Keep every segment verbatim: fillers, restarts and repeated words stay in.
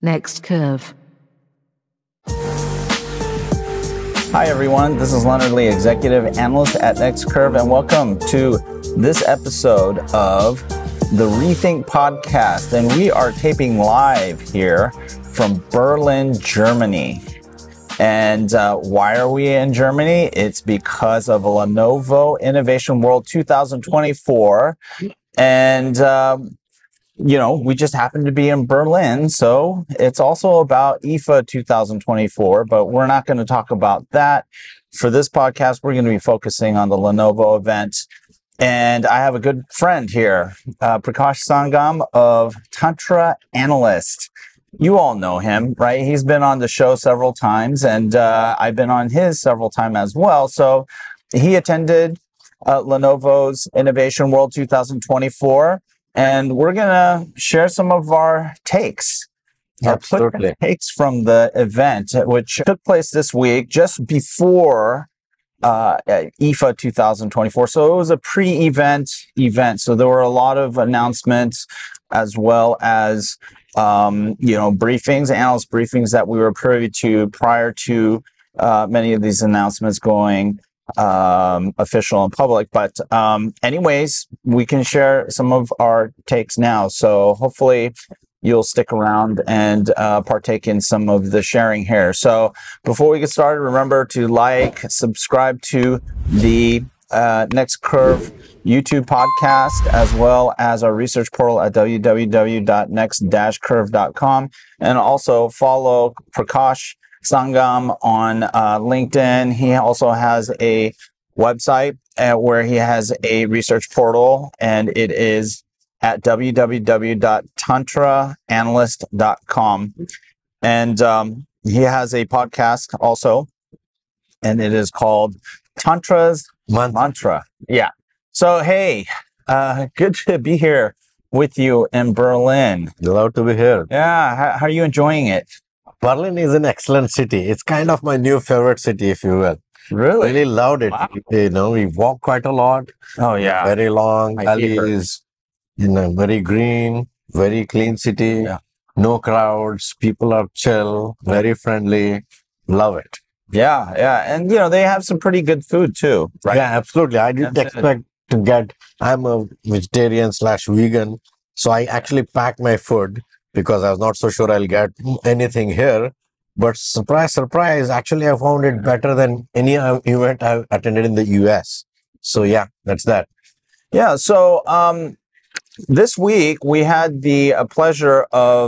Next Curve. Hi everyone, this is Leonard Lee, Executive Analyst at Next Curve, and welcome to this episode of the Rethink Podcast. And we are taping live here from Berlin, Germany. And uh, why are we in Germany? It's because of Lenovo Innovation World two thousand twenty-four. And, uh, you know, we just happen to be in Berlin. So it's also about I F A two thousand twenty-four, but we're not going to talk about that. For this podcast, we're going to be focusing on the Lenovo event. And I have a good friend here, uh, Prakash Sangam of Tantra Analyst. You all know him, right? He's been on the show several times, and uh, I've been on his several times as well. So he attended uh, Lenovo's Innovation World two thousand twenty-four, and we're going to share some of our takes, Absolutely. our takes from the event, which took place this week just before uh, I F A two thousand twenty-four. So it was a pre-event event. So there were a lot of announcements as well as Um, you know, briefings, analyst briefings that we were privy to prior to uh, many of these announcements going um, official and public. But um, anyways, we can share some of our takes now. So hopefully you'll stick around and uh, partake in some of the sharing here. So before we get started, remember to like, subscribe to the Uh, Next Curve YouTube podcast, as well as our research portal at w w w dot next curve dot com. And also follow Prakash Sangam on uh, LinkedIn. He also has a website uh, where he has a research portal, and it is at w w w dot tantra analyst dot com. And um, he has a podcast also, and it is called Tantra's Mantra. Mantra. Yeah. So, hey, uh, good to be here with you in Berlin. Glad to be here. Yeah. How, how are you enjoying it? Berlin is an excellent city. It's kind of my new favorite city, if you will. Really? Really loved it. Wow. You know, we walk quite a lot. Oh, yeah. Very long alleys, you know, very green, very clean city. Yeah. No crowds. People are chill, very friendly. Love it. Yeah, yeah. And, you know, they have some pretty good food, too, right? Yeah, absolutely. I didn't That's expect it. to get... I'm a vegetarian slash vegan, so I actually packed my food because I was not so sure I'll get anything here. But surprise, surprise, actually, I found it better than any event I've attended in the U S. So, yeah, that's that. Yeah, so... um this week, we had the uh, pleasure of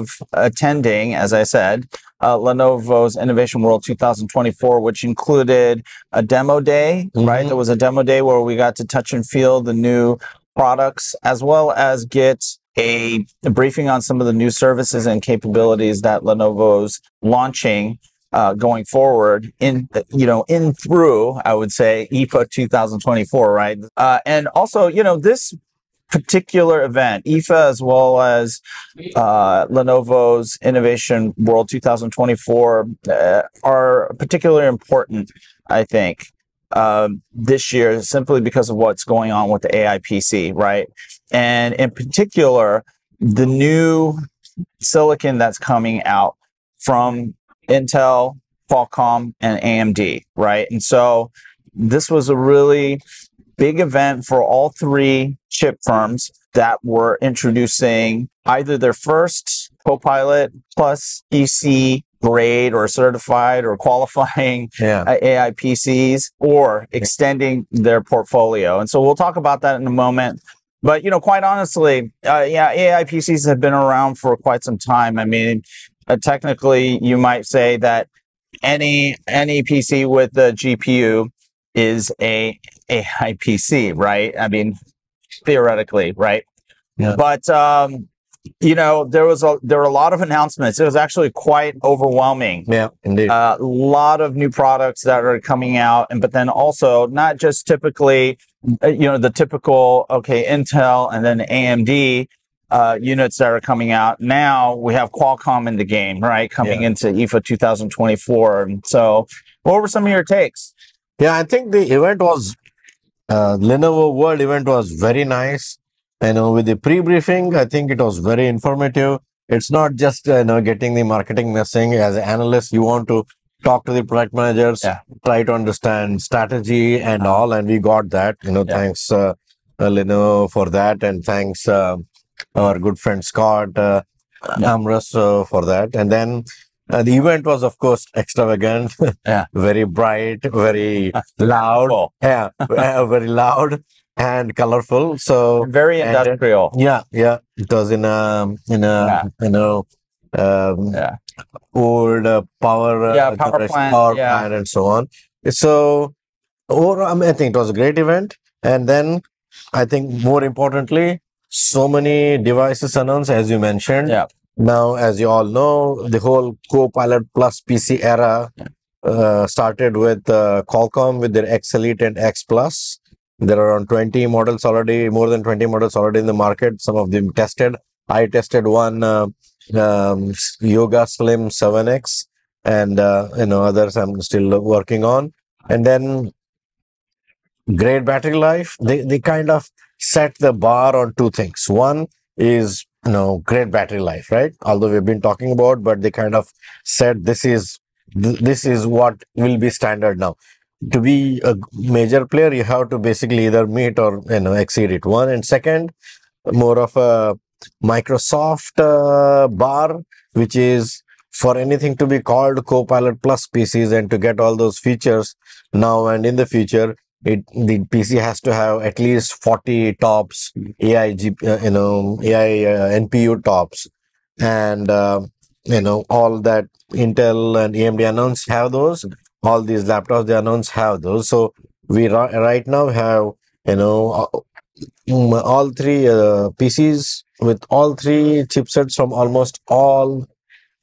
attending, as I said, uh, Lenovo's Innovation World two thousand twenty-four, which included a demo day, mm-hmm. right? There was a demo day where we got to touch and feel the new products, as well as get a, a briefing on some of the new services and capabilities that Lenovo's launching uh, going forward in, you know, in through, I would say, I F A two thousand twenty-four, right? Uh, and also, you know, this particular event, I F A, as well as uh, Lenovo's Innovation World two thousand twenty-four, uh, are particularly important, I think, um, this year, simply because of what's going on with the A I P C, right? And in particular, the new silicon that's coming out from Intel, Qualcomm, and A M D, right? And so this was a really big event for all three chip firms that were introducing either their first Copilot plus P C grade or certified or qualifying yeah. A I P Cs, or extending their portfolio. And so we'll talk about that in a moment. But, you know, quite honestly, uh, yeah, A I P Cs have been around for quite some time. I mean, uh, technically, you might say that any, any P C with a G P U is a A I P C, right? I mean, theoretically, right? Yeah. But um, you know, there was a there were a lot of announcements. It was actually quite overwhelming. Yeah, indeed. Uh, a lot of new products that are coming out, and but then also not just typically, you know, the typical okay Intel and then A M D uh, units that are coming out. Now we have Qualcomm in the game, right? Coming yeah. into I F A two thousand twenty-four. And so, what were some of your takes? Yeah, I think the event was, uh, Lenovo World event was very nice. And you know, with the pre-briefing, I think it was very informative. It's not just you know getting the marketing messaging. As an analyst, you want to talk to the product managers, yeah. try to understand strategy and all, and we got that. You know, yeah. thanks uh, uh, Lenovo for that, and thanks uh, our good friend Scott uh, yeah. Amrus uh, for that. And then uh, the event was, of course, extravagant, yeah. very bright, very loud, oh. yeah, uh, very loud and colorful. So very industrial. And, yeah, yeah. It was in a in a yeah. you know. Um, yeah. old uh, power, uh, yeah, power, plant, power yeah. plant and so on. So overall, I, mean, I think it was a great event. And then I think more importantly, so many devices announced, as you mentioned. Yeah. Now, as you all know, the whole Copilot Plus P C era yeah. uh, started with uh, Qualcomm with their X Elite and X Plus. There are around twenty models already, more than twenty models already in the market. Some of them tested. I tested one uh, um, Yoga Slim seven X, and uh, you know others I'm still working on. And then great battery life. They they kind of set the bar on two things. One is you know great battery life, right? Although we've been talking about, but they kind of said this is th this is what will be standard now. To be a major player, you have to basically either meet or you know exceed it. One, and second, more of a Microsoft uh, bar, which is for anything to be called Copilot Plus P Cs and to get all those features now and in the future, it the P C has to have at least forty tops, A I uh, you know A I uh, N P U tops, and uh, you know all that Intel and A M D announced have those. All these laptops they announced have those. So we right now have you know all three uh, P Cs with all three chipsets from almost all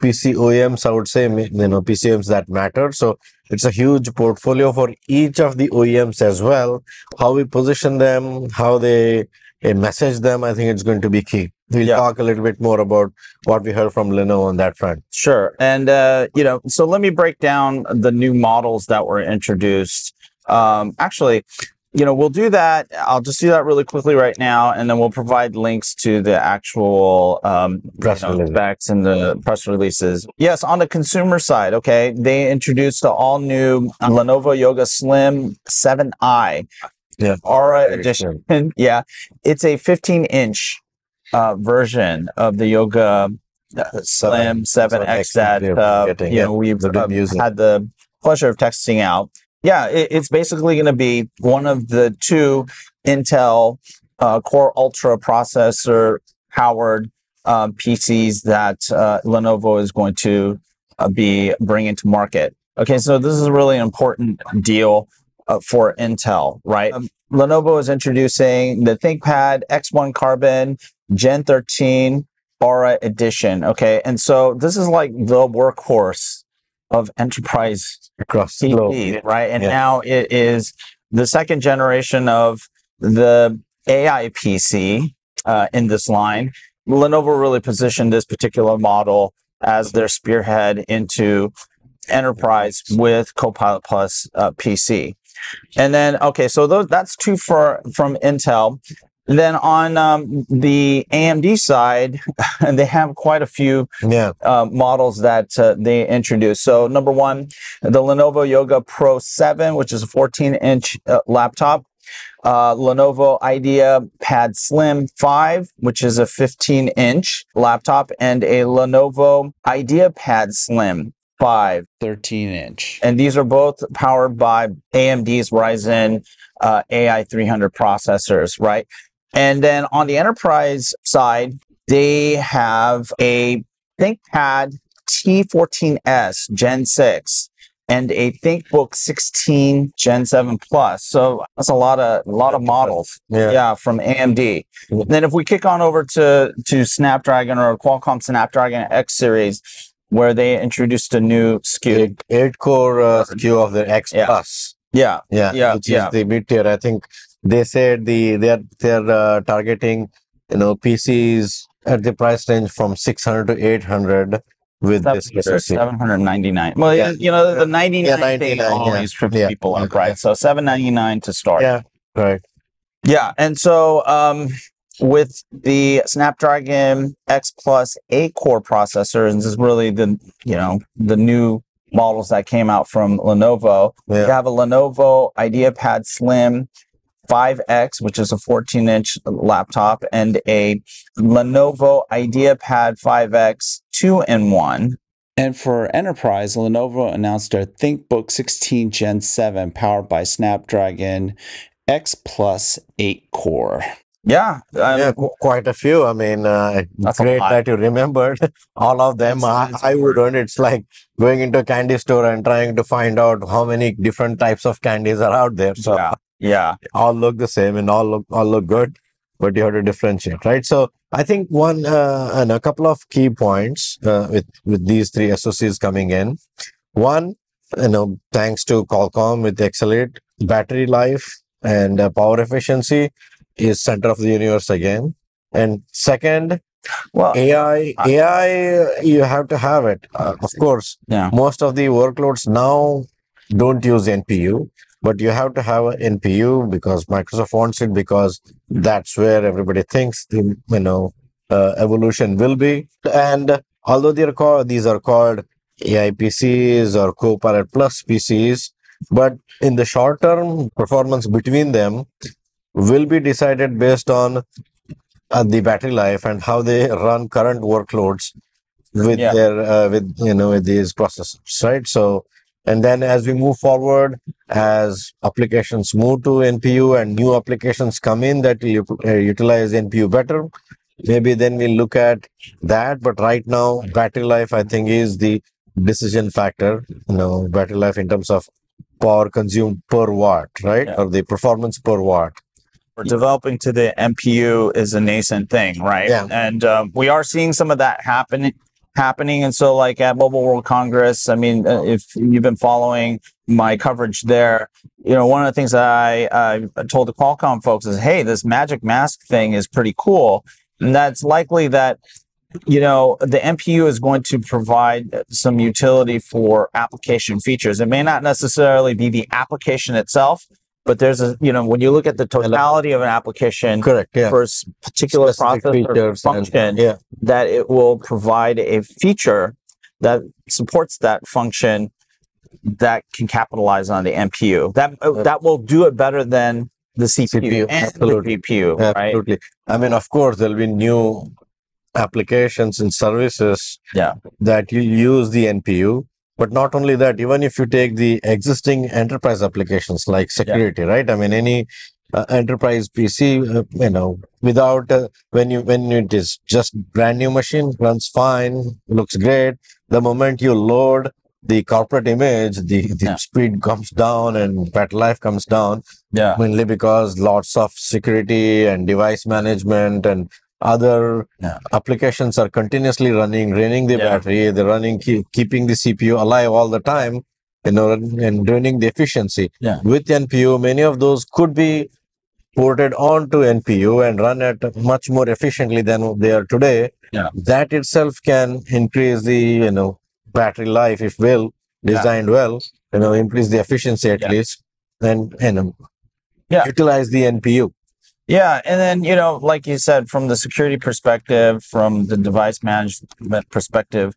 P C O E Ms, I would say, you know, P C O E Ms that matter. So it's a huge portfolio for each of the O E Ms as well. How we position them, how they uh, message them, I think it's going to be key. We'll yeah. talk a little bit more about what we heard from Lenovo on that front. Sure. And, uh, you know, so let me break down the new models that were introduced. Um, actually, you know, we'll do that. I'll just do that really quickly right now, and then we'll provide links to the actual um, press you know, specs and the press releases. Yes, on the consumer side, okay, they introduced the all-new uh, Lenovo Yoga Slim seven i yeah. Aura Edition. True. Yeah, it's a fifteen inch uh, version of the Yoga uh, Slim seven X that uh, you know we've uh, had the pleasure of testing out. Yeah, it, it's basically going to be one of the two Intel uh, Core Ultra processor powered uh, P Cs that uh, Lenovo is going to uh, be bringing to market. Okay, so this is really an important deal uh, for Intel, right? Um, Lenovo is introducing the ThinkPad X one Carbon Gen thirteen Aura Edition. Okay, and so this is like the workhorse of enterprise across the globe, right? And yeah. now it is the second generation of the A I P C uh, in this line. Lenovo really positioned this particular model as their spearhead into enterprise with Copilot Plus uh, P C. And then, okay, so those, that's two for, from Intel. And then on um, the A M D side, they have quite a few yeah. uh, models that uh, they introduced. So number one, the Lenovo Yoga Pro seven, which is a fourteen inch uh, laptop. Uh, Lenovo IdeaPad Slim five, which is a fifteen inch laptop. And a Lenovo IdeaPad Slim five, thirteen inch. And these are both powered by A M D's Ryzen uh, A I three hundred processors, right? And then on the enterprise side, they have a ThinkPad T fourteens Gen six and a ThinkBook sixteen Gen seven Plus. So that's a lot of a lot of models, yeah, yeah from A M D. Yeah. Then if we kick on over to to Snapdragon or Qualcomm Snapdragon X series, where they introduced a new S K U, eight, eight core uh, S K U of the X yeah. Plus. Yeah, yeah, yeah, which yeah. is the mid tier, I think. They said the they're they're uh, targeting you know P Cs at the price range from six hundred to eight hundred with this seven hundred ninety nine. Well, yeah. you know the ninety nine yeah, thing always yeah. trips yeah. people up, yeah. right? So seven ninety nine to start. Yeah, right. Yeah, and so um, with the Snapdragon X Plus eight core processor, and this is really the, you know, the new models that came out from Lenovo. Yeah. You have a Lenovo IdeaPad Slim five X, which is a fourteen inch laptop, and a Lenovo IdeaPad five X two in one. And for enterprise, Lenovo announced their ThinkBook sixteen Gen seven powered by Snapdragon X Plus eight core. Yeah, um, yeah, quite a few. I mean, uh, that's great that you remembered all of them. I, I would own it's like going into a candy store and trying to find out how many different types of candies are out there. So yeah, yeah, all look the same and all look all look good, but you have to differentiate, right? So I think one uh, and a couple of key points uh, with with these three S O Cs coming in. One, you know, thanks to Qualcomm with Accelerate, battery life and uh, power efficiency is center of the universe again. And second, well, A I, I, A I, you have to have it. Uh, of course, yeah. Most of the workloads now don't use N P U, but you have to have an N P U because Microsoft wants it, because that's where everybody thinks the, you know, uh, evolution will be. And although they are called, these are called A I P Cs or Copilot Plus P Cs, but in the short term, performance between them will be decided based on uh, the battery life and how they run current workloads with yeah. their uh, with you know with these processors, right? So, and then as we move forward, as applications move to N P U and new applications come in that uh, utilize N P U better, maybe then we we'll look at that. But right now, battery life, I think, is the decision factor. You know, battery life in terms of power consumed per watt, right, yeah. or the performance per watt. We're developing to the N P U is a nascent thing, right? Yeah. And um, we are seeing some of that happen, happening. And so like at Mobile World Congress, I mean, uh, if you've been following my coverage there, you know, one of the things that I uh, told the Qualcomm folks is, hey, this Magic Mask thing is pretty cool. And that's likely that, you know, the N P U is going to provide some utility for application features. It may not necessarily be the application itself, but there's a, you know, when you look at the totality of an application, correct, yeah. for a particular process or function, yeah. that it will provide a feature that supports that function that can capitalize on the N P U. That uh, that will do it better than the C P U, C P U and absolutely. The G P U, right? Absolutely. I mean, of course, there'll be new applications and services yeah. that you use the N P U. But not only that, even if you take the existing enterprise applications like security, yeah. right? I mean, any uh, enterprise P C, uh, you know, without uh, when you when it is just brand new machine, runs fine, looks great. The moment you load the corporate image, the, the yeah. speed comes down and battery life comes down. Yeah, mainly because lots of security and device management and other yeah. applications are continuously running, draining the yeah. battery, they're running, keep, keeping the C P U alive all the time, you know, and draining the efficiency. Yeah. With N P U, many of those could be ported onto N P U and run at much more efficiently than they are today. Yeah. That itself can increase the, you know, battery life, if well, designed yeah. well, you know, increase the efficiency at yeah. least, and, and yeah. utilize the N P U. Yeah, and then, you know, like you said, from the security perspective, from the device management perspective,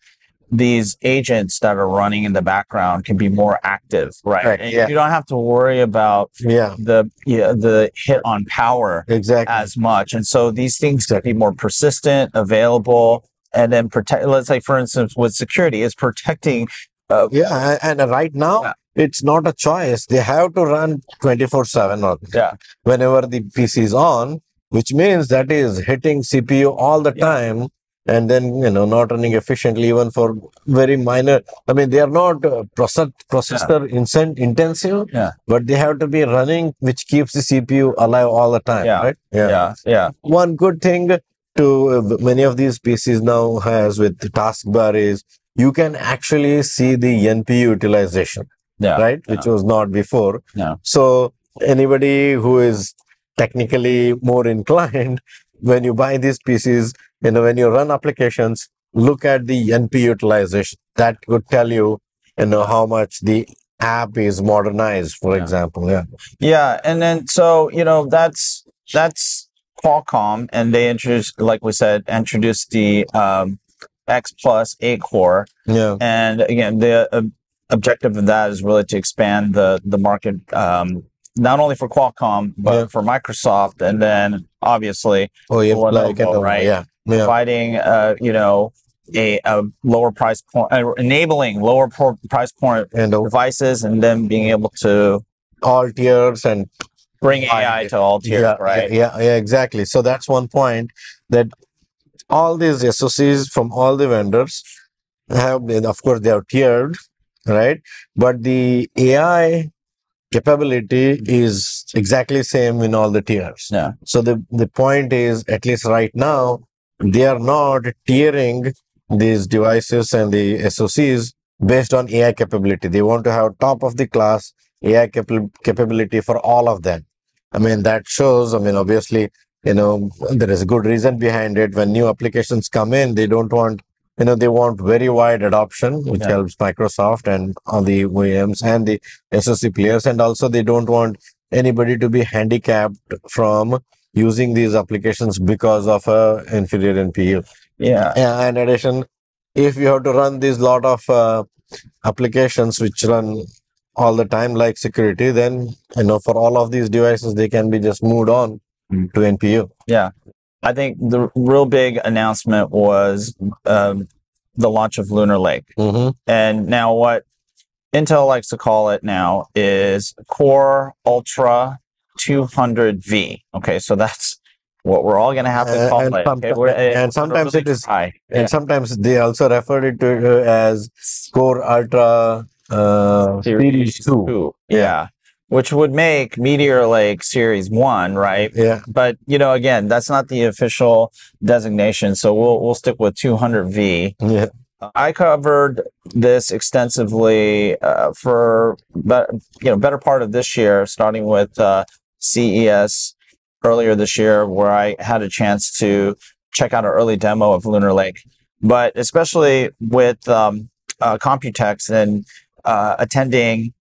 these agents that are running in the background can be more active, right? Right, and yeah. you don't have to worry about yeah. the yeah, the hit on power exactly. as much. And so these things can be more persistent, available, and then protect. Let's say, for instance, with security, it's protecting. Uh, yeah, and right now, yeah. it's not a choice. They have to run twenty-four seven or yeah. whenever the P C is on, which means that is hitting C P U all the yeah. time and then, you know, not running efficiently even for very minor. I mean, they are not uh, process, processor yeah. intensive, yeah. but they have to be running, which keeps the C P U alive all the time, yeah. right? Yeah. yeah, yeah. One good thing to uh, many of these P Cs now has with the taskbar is you can actually see the N P U utilization. Yeah, right, yeah. which was not before. Yeah. So anybody who is technically more inclined, when you buy these P Cs, you know, when you run applications, look at the N P U utilization. That could tell you, you know, how much the app is modernized, for yeah. example. Yeah. Yeah, and then so you know that's that's Qualcomm, and they introduced, like we said, introduced the um, X Plus eight core. Yeah. And again, the uh, objective of that is really to expand the the market, um, not only for Qualcomm but yeah. for Microsoft, and then obviously oh, yeah, for Lenovo, Lenovo, right? Yeah. Yeah. Providing, uh, you know, a, a lower price point, uh, enabling lower pro price point and devices, and then being able to all tiers and bring A I to all tiers, yeah, right? Yeah, yeah, exactly. So that's one point, that all these S O Cs from all the vendors have been, of course, they are tiered, right? But the A I capability is exactly same in all the tiers. Yeah. So the, the point is, at least right now, they are not tiering these devices and the S O Cs based on A I capability. They want to have top of the class A I cap capability for all of them. I mean, that shows, I mean, obviously, you know, there is a good reason behind it. When new applications come in, they don't want, you know, they want very wide adoption, which yeah. helps Microsoft and all the O E Ms and the S O C players. And also they don't want anybody to be handicapped from using these applications because of a inferior N P U. Yeah. Yeah. In addition, if you have to run these lot of uh, applications which run all the time, like security, then, you know, for all of these devices, they can be just moved on mm. to N P U. Yeah. I think the real big announcement was um, the launch of Lunar Lake. Mm-hmm. And now what Intel likes to call it now is Core Ultra two hundred V. Okay, so that's what we're all going to have to call uh, and it. Some, okay, and and sometimes really it is high. And yeah. sometimes they also refer it to as Core Ultra uh, Series two. two. Yeah. yeah. Which would make Meteor Lake Series one, right? Yeah. But, you know, again, that's not the official designation, so we'll we'll stick with two hundred V. Yeah. I covered this extensively uh, for, but you know, better part of this year, starting with uh, C E S earlier this year, where I had a chance to check out an early demo of Lunar Lake. But especially with um, uh, Computex and uh, attending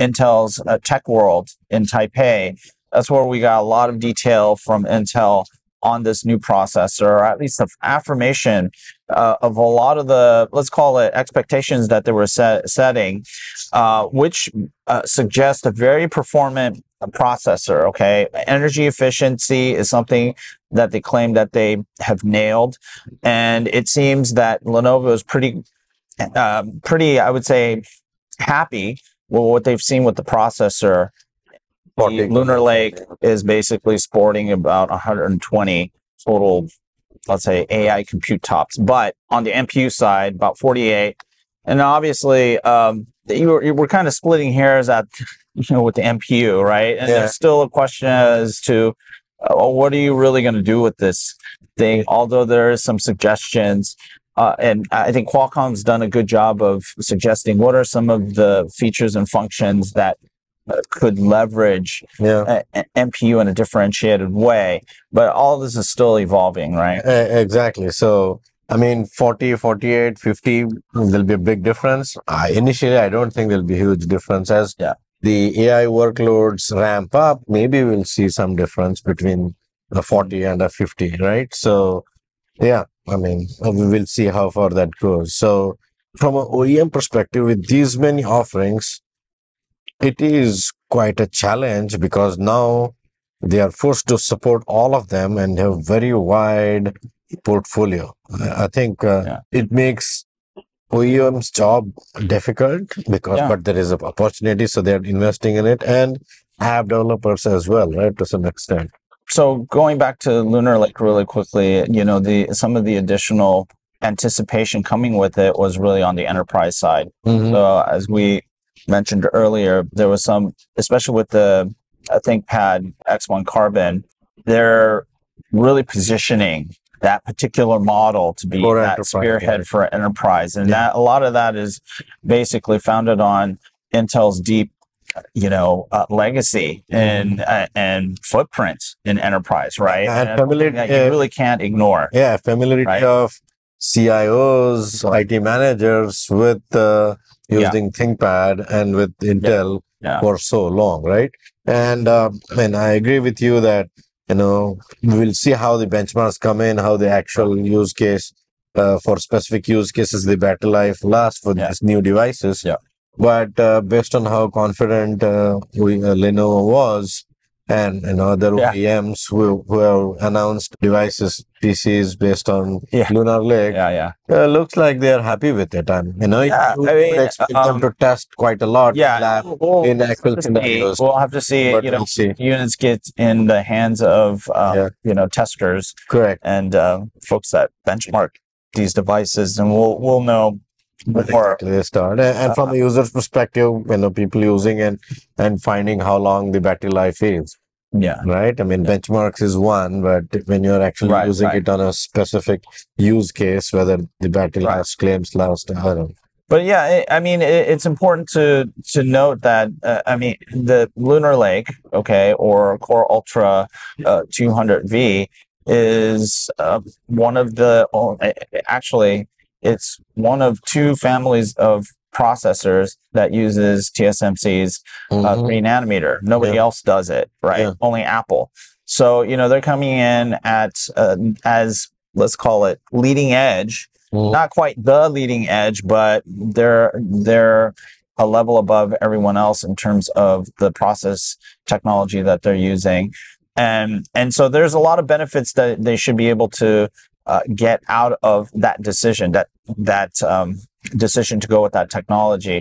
Intel's uh, Tech World in Taipei, that's where we got a lot of detail from Intel on this new processor, or at least the affirmation uh, of a lot of the, let's call it, expectations that they were set, setting, uh, which uh, suggests a very performant processor, okay? Energy efficiency is something that they claim that they have nailed, and it seems that Lenovo is pretty, uh, pretty, I would say, happy well, what they've seen with the processor. The Lunar Lake is basically sporting about one hundred twenty total, let's say, A I compute tops. But on the N P U side, about forty-eight. And obviously, um, you were, you were kind of splitting hairs at, you know, with the N P U, right? And yeah. there's still a question as to uh, what are you really going to do with this thing? Although there is some suggestions. Uh, and I think Qualcomm's done a good job of suggesting what are some of the features and functions that uh, could leverage yeah. a, a N P U in a differentiated way. But all this is still evolving, right? Uh, exactly. So, I mean, forty, forty-eight, fifty, there'll be a big difference. Uh, initially, I don't think there'll be a huge difference. As yeah. the A I workloads ramp up, maybe we'll see some difference between the forty and the fifty, right? So, yeah. I mean, we will see how far that goes. So from an O E M perspective, with these many offerings, it is quite a challenge, because now they are forced to support all of them and have very wide portfolio. I think uh, yeah. it makes O E M's job difficult, because yeah. but there is an opportunity, so they're investing in it, and app developers as well, right, to some extent. So going back to Lunar Lake really quickly, you know, the some of the additional anticipation coming with it was really on the enterprise side. Mm-hmm. So as we mentioned earlier, there was some, especially with the ThinkPad X one Carbon, they're really positioning that particular model to be for that spearhead yeah. for enterprise. And yeah. that a lot of that is basically founded on Intel's deep you know, uh, legacy and uh, and footprints in enterprise, right? And and familiar, that you really can't ignore. Yeah, familiarity right? of C I Os, I T managers with uh, using yeah. ThinkPad and with Intel yeah. Yeah. for so long, right? And uh, I mean, I agree with you that you know, we'll see how the benchmarks come in, how the actual use case uh, for specific use cases, the battery life lasts for yeah. these new devices. Yeah. But uh, based on how confident uh, we, uh, Lenovo was, and you know, other yeah. O E Ms who, who have announced devices, P Cs based on yeah. Lunar Lake, yeah, yeah. Uh, looks like they are happy with it. I mean, you know, yeah, you I mean, would expect um, them to test quite a lot yeah, in, lab, we'll, in actual scenarios. We'll have to see, but you know, we'll see. Units get in the hands of, um, yeah. you know, testers. Correct. And uh, folks that benchmark these devices, and we'll, we'll know. Before exactly they start, and, and uh, from a user's perspective, you know, people using it and finding how long the battery life is. Yeah. Right. I mean, yeah. benchmarks is one, but when you're actually right, using right. it on a specific use case, whether the battery right. life claims last. Uh, but yeah, it, I mean, it, it's important to to note that uh, I mean, the Lunar Lake, okay, or Core Ultra uh, two hundred V is uh, one of the uh, actually. It's one of two families of processors that uses T S M C's mm-hmm. uh, three nanometer. Nobody yeah. else does it, right? Yeah. Only Apple. So, you know, they're coming in at, uh, as let's call it leading edge, mm-hmm. not quite the leading edge, but they're, they're a level above everyone else in terms of the process technology that they're using. And, and so there's a lot of benefits that they should be able to Uh, get out of that decision, that that um, decision to go with that technology.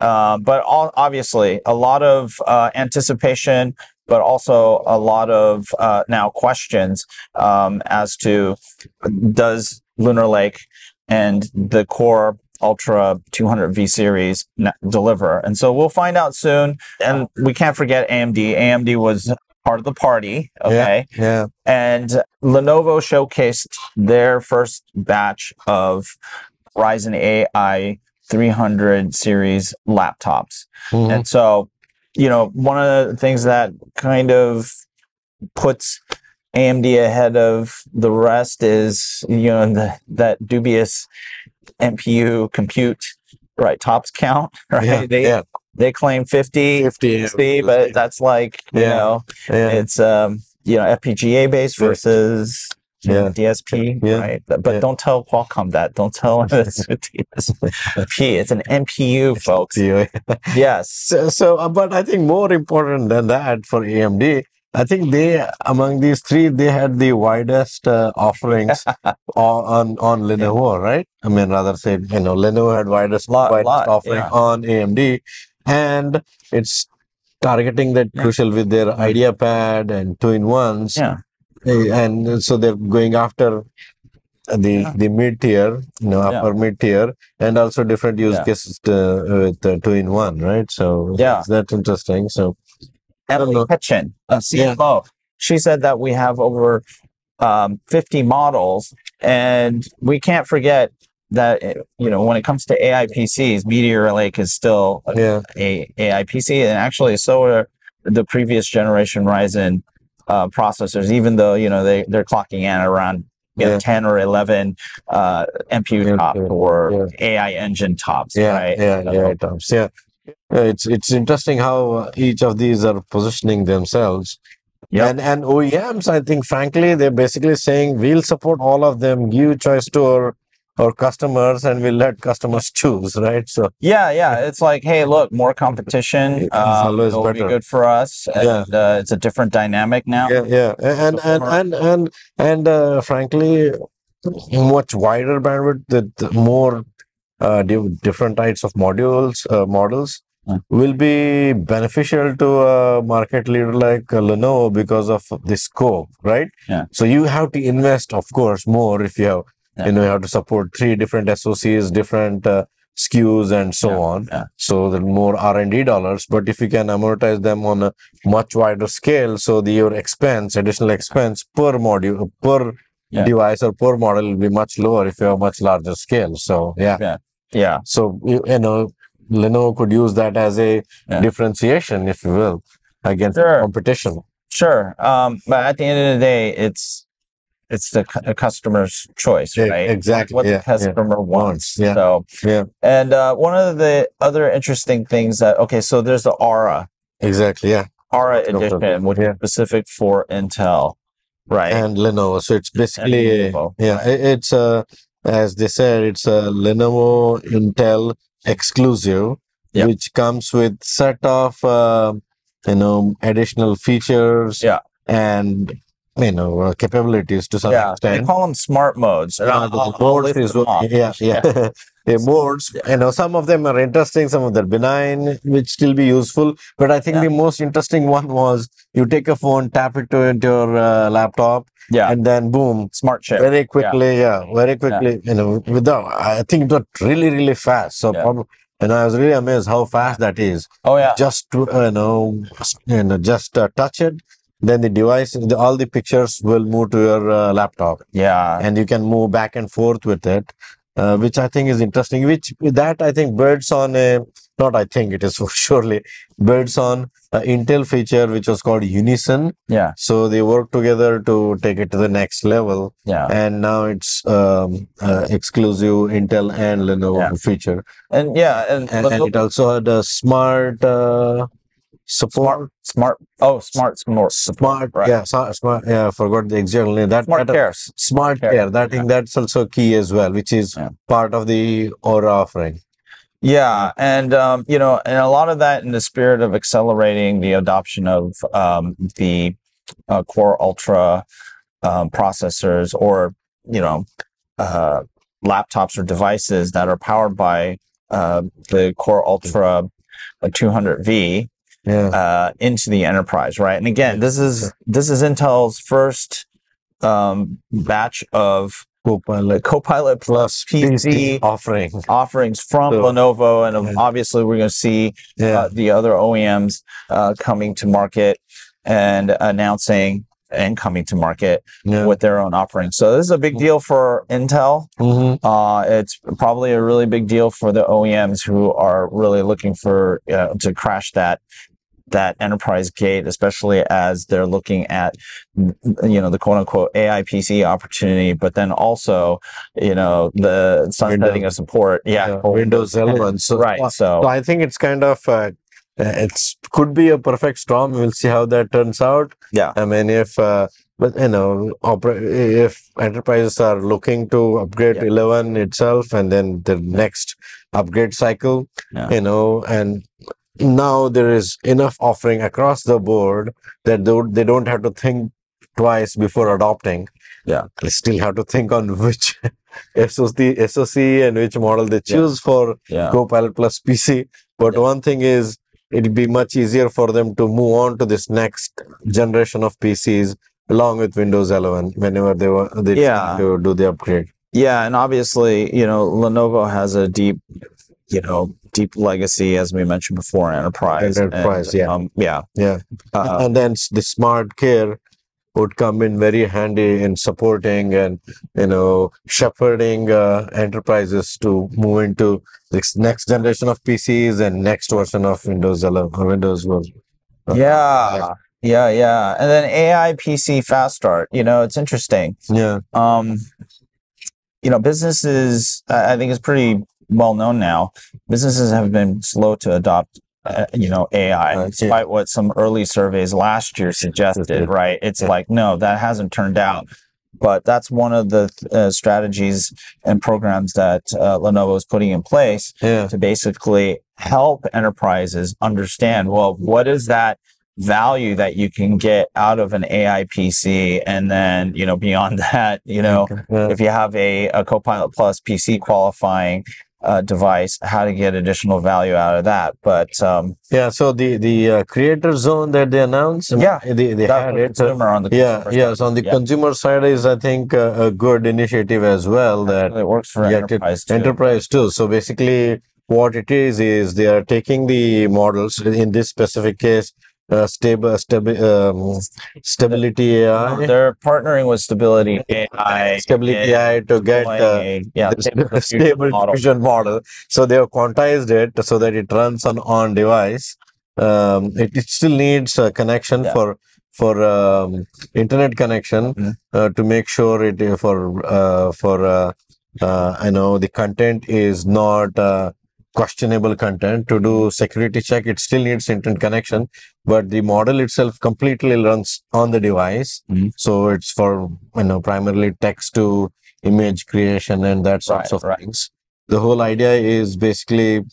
Uh, but all, obviously, a lot of uh, anticipation, but also a lot of uh, now questions um, as to does Lunar Lake and the Core Ultra two hundred V series deliver? And so we'll find out soon. And we can't forget A M D. A M D was part of the party, okay? Yeah, yeah. And Lenovo showcased their first batch of Ryzen A I three hundred series laptops. Mm-hmm. And so, you know, one of the things that kind of puts A M D ahead of the rest is, you know, the, that dubious N P U compute, right? Tops count, right? Yeah, they, yeah. They claim fifty, fifty, sixty, but that's like, you yeah. know, yeah. it's, um, you know, F P G A based versus yeah. you know, D S P, yeah. right? But yeah. don't tell Qualcomm that. Don't tell it's D S P. It's an N P U, folks. Yes. So, so uh, but I think more important than that for A M D, I think they, among these three, they had the widest uh, offerings on, on, on Lenovo, right? I mean, rather say, you know, Lenovo had widest, lot, widest lot, offering yeah. on A M D. And it's targeting that yeah. crucial with their IdeaPad and two in ones. Yeah. And so they're going after the yeah. the mid-tier, you know, upper yeah. mid-tier, and also different use yeah. cases to, with uh, two in one, right? So yeah. that's interesting. So Emily Kitchen, a C F O, yeah. she said that we have over um, fifty models, and we can't forget that, you know, when it comes to A I P Cs, Meteor Lake is still yeah. a AI P C, and actually so are the previous generation Ryzen uh, processors, even though, you know, they, they're clocking in around you yeah. know, ten or eleven uh, N P U yeah. top or yeah. A I engine tops, yeah. right? Yeah, yeah, A I tops, yeah. It's it's interesting how each of these are positioning themselves. Yep. And and O E Ms, I think, frankly, they're basically saying, we'll support all of them, give choice to our, our customers, and we'll let customers choose, right? So yeah, yeah. It's like, hey, look, more competition uh, will be good for us. And, yeah. uh, it's a different dynamic now. Yeah, yeah. And, and, and, and, and uh, frankly, much wider bandwidth, the, the more... Uh, different types of modules, uh, models yeah. will be beneficial to a market leader like uh, Lenovo because of the scope, right? Yeah. So you have to invest, of course, more if you have, yeah. you know, you have to support three different S O Cs, different uh, S K Us, and so yeah. on. Yeah. So there are more R and D dollars, but if you can amortize them on a much wider scale, so the your expense, additional expense per module, per yeah. device or per model will be much lower if you have much larger scale. So yeah. yeah. Yeah. So, you, you know, Lenovo could use that as a yeah. differentiation, if you will, against sure. competition. Sure. Um, but at the end of the day, it's it's the cu customer's choice, right? Yeah, exactly. What yeah. the customer yeah. wants. Yeah. So, yeah. And uh, one of the other interesting things that, okay, so there's the Aura. Exactly. Yeah. Aura edition, which yeah. is specific for Intel. right? And Lenovo. So it's basically, yeah, it's a, as they said, it's a Lenovo Intel exclusive, yep. which comes with set of, uh, you know, additional features yeah. and, you know, uh, capabilities to some yeah. extent. They call them smart modes. And uh, I'll, the boards is what, yeah, yeah. yeah. The boards, yeah. you know, some of them are interesting, some of them are benign, which still be useful. But I think yeah. the most interesting one was you take a phone, tap it to into your uh, laptop, yeah, and then boom, smart chip, very quickly, yeah, yeah very quickly, yeah. you know, without. I think it was really, really fast. So, yeah. probably, and I was really amazed how fast that is. Oh yeah, just to, you know, you know, just uh, touch it. Then the device, the, all the pictures will move to your uh, laptop. Yeah. And you can move back and forth with it, uh, which I think is interesting. Which that I think builds on a, not I think it is surely, builds on an Intel feature which was called Unison. Yeah. So they work together to take it to the next level. Yeah. And now it's um, uh, exclusive Intel and Lenovo yeah. feature. And yeah. And, and, and it also had a smart... Uh, Support, smart, smart, oh, smart, smart, smart, right. yeah, smart, yeah, I forgot the exact name. That, smart that, care. Smart care, care. that yeah. thing, that's also key as well, which is yeah. part of the Aura offering. Yeah, and, um, you know, and a lot of that in the spirit of accelerating the adoption of um, the uh, Core Ultra um, processors or, you know, uh, laptops or devices that are powered by uh, the Core Ultra two hundred V. Yeah. Uh, into the enterprise, right? And again, this is this is Intel's first um, batch of Copilot, Copilot Plus P C offering offerings from so, Lenovo, and yeah. obviously we're going to see yeah. uh, the other O E Ms uh, coming to market and announcing and coming to market yeah. with their own offerings. So this is a big deal for Intel. Mm-hmm. Uh, it's probably a really big deal for the O E Ms who are really looking for uh, to crash that. that enterprise gate, especially as they're looking at, you know, the quote unquote A I P C opportunity, but then also, you know, the sunsetting of support. Yeah. yeah Windows eleven. So, right. So, so I think it's kind of, uh, it's could be a perfect storm. We'll see how that turns out. Yeah. I mean, if, uh, but you know, if enterprises are looking to upgrade yeah. eleven itself and then the next upgrade cycle, yeah. you know, and now there is enough offering across the board that they don't have to think twice before adopting. Yeah, they still have to think on which S O C and which model they choose yeah. for yeah. Copilot Plus P C. But yeah. one thing is, it'll be much easier for them to move on to this next generation of P Cs along with Windows eleven whenever they were they yeah. to do the upgrade. Yeah, and obviously, you know, Lenovo has a deep, you know, deep legacy, as we mentioned before, enterprise. Enterprise, and, yeah. Um, yeah. Yeah. Uh, and then the smart care would come in very handy in supporting and, you know, shepherding uh, enterprises to move into this next generation of P Cs and next version of Windows eleven or Windows World. Uh, yeah. Yeah, yeah. And then A I P C fast start, you know, it's interesting. Yeah. Um, you know, businesses, I think it's pretty well known now, businesses have been slow to adopt, uh, you know, A I, uh, despite yeah. what some early surveys last year suggested, right? It's yeah. like, no, that hasn't turned out. But that's one of the uh, strategies and programs that uh, Lenovo is putting in place yeah. to basically help enterprises understand, well, what is that value that you can get out of an A I P C, and then, you know, beyond that, you know, okay. yeah. if you have a, a Copilot Plus P C qualifying Uh, device, how to get additional value out of that. But um, yeah, so the the uh, creator zone that they announced, yeah, they, they had it. Consumer on the yeah, consumer yeah. side. So on the yeah. consumer side is, I think, uh, a good initiative as well. That it works for enterprise too. enterprise too. So basically, what it is is they are taking the models in this specific case. Uh, stable, stabi um, Stability A I. They're partnering with Stability A I. Stability A I to get uh, yeah, the Stable, stable model. Diffusion model. So they have quantized it so that it runs on on device. Um, it, it still needs a connection yeah. for for um, internet connection mm-hmm. uh, to make sure it uh, for uh, for uh, uh, I know the content is not. Uh, questionable content, to do security check, it still needs internet connection, but the model itself completely runs on the device. Mm-hmm. So it's for, you know, primarily text to image creation and that sorts right, of right. things. The whole idea is basically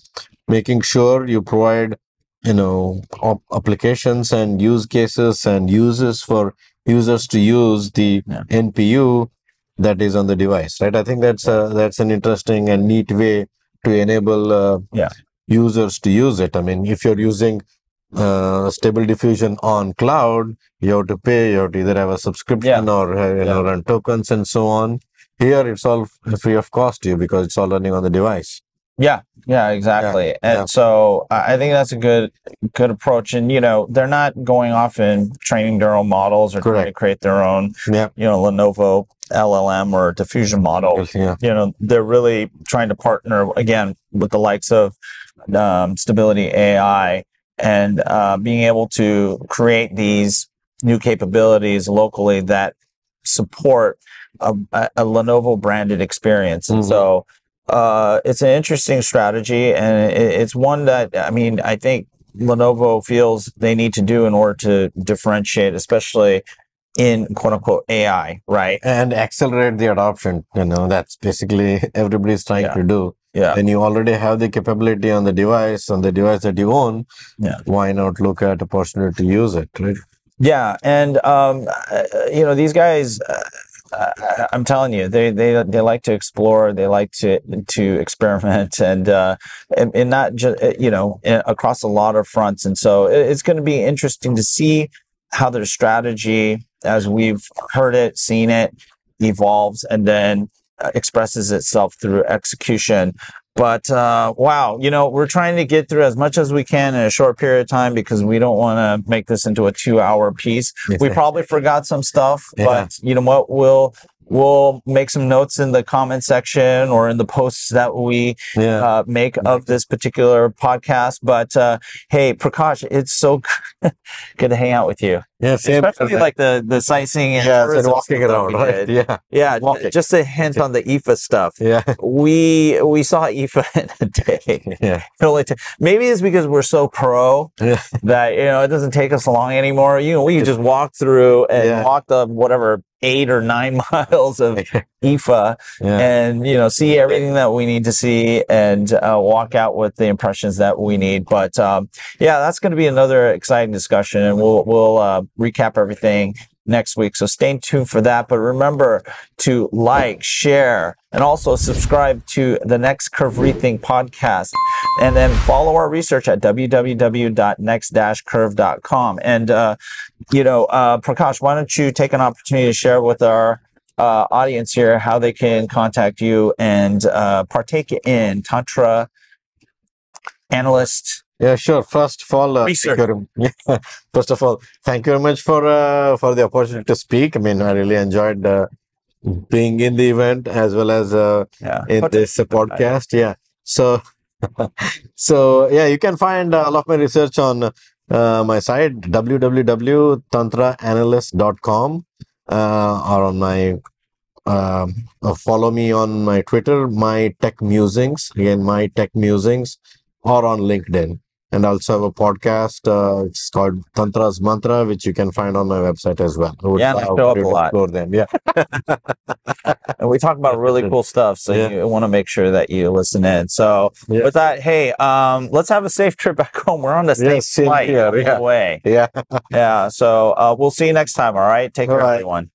making sure you provide, you know, applications and use cases and uses for users to use the yeah. N P U that is on the device, right? I think that's a, that's an interesting and neat way to enable uh, yeah. users to use it. I mean, if you're using uh, Stable Diffusion on cloud, you have to pay, you have to either have a subscription yeah. or uh, you yeah. know, run tokens and so on. Here, it's all free of cost to you because it's all running on the device. Yeah, yeah, exactly. Yeah, and yeah. so uh, I think that's a good good approach. And, you know, they're not going off and training their own models or Correct. trying to create their own, yeah. you know, Lenovo L L M or diffusion model. Yeah. You know, they're really trying to partner, again, with the likes of um, Stability A I and uh, being able to create these new capabilities locally that support a, a Lenovo branded experience. And mm-hmm. so uh it's an interesting strategy, and it, it's one that I mean I think Lenovo feels they need to do in order to differentiate, especially in quote unquote A I, right, and accelerate the adoption. You know, that's basically everybody's trying yeah. to do. Yeah, and you already have the capability on the device on the device that you own. Yeah, why not look at a opportunity to use it, right? Yeah, and um you know, these guys, uh, I, I'm telling you, they they they like to explore, they like to to experiment, and uh, and, and not just, you know, across a lot of fronts. And so it, it's going to be interesting to see how their strategy, as we've heard it, seen it, evolves, and then expresses itself through execution. But uh, wow, you know, we're trying to get through as much as we can in a short period of time because we don't want to make this into a two-hour piece. We probably forgot some stuff, yeah. but you know what? We'll we'll make some notes in the comment section or in the posts that we yeah. uh, make of this particular podcast. But uh, hey, Prakash, it's so good to hang out with you. Yeah, same, especially like the the sightseeing and, yeah, and walking around, right? Yeah, yeah. Walking. Just a hint on the I F A stuff. Yeah, we we saw I F A in a day. Yeah, only maybe it's because we're so pro yeah. that you know it doesn't take us long anymore. You know, we just walk through and yeah. walk the whatever eight or nine miles of I F A yeah. and you know see everything that we need to see and uh, walk out with the impressions that we need. But um, yeah, that's going to be another exciting discussion, and we'll we'll. Uh, recap everything next week, so stay tuned for that. But remember to like, share, and also subscribe to the Next Curve Rethink podcast, and then follow our research at w w w dot next curve dot com. And uh you know uh Prakash, why don't you take an opportunity to share with our uh audience here how they can contact you and uh partake in Tantra Analyst? Yeah, sure. First of all, uh, you, yeah, first of all, thank you very much for uh, for the opportunity to speak. I mean, I really enjoyed uh, being in the event as well as uh, yeah. in this uh, podcast. Yeah. So, so yeah, you can find uh, all of my research on uh, my site w w w dot tantra analyst dot com uh, or on my uh, follow me on my Twitter, My Tech Musings. Again, My Tech Musings, or on LinkedIn. And also have a podcast, uh, it's called Tantra's Mantra, which you can find on my website as well. Would, yeah, and I show up a lot. Them. Yeah. And we talk about really cool stuff, so yeah. you want to make sure that you listen in. So yeah. with that, hey, um, let's have a safe trip back home. We're on a safe yeah, flight here, yeah. away. Yeah. yeah. So uh, we'll see you next time, all right? Take all care, right. everyone.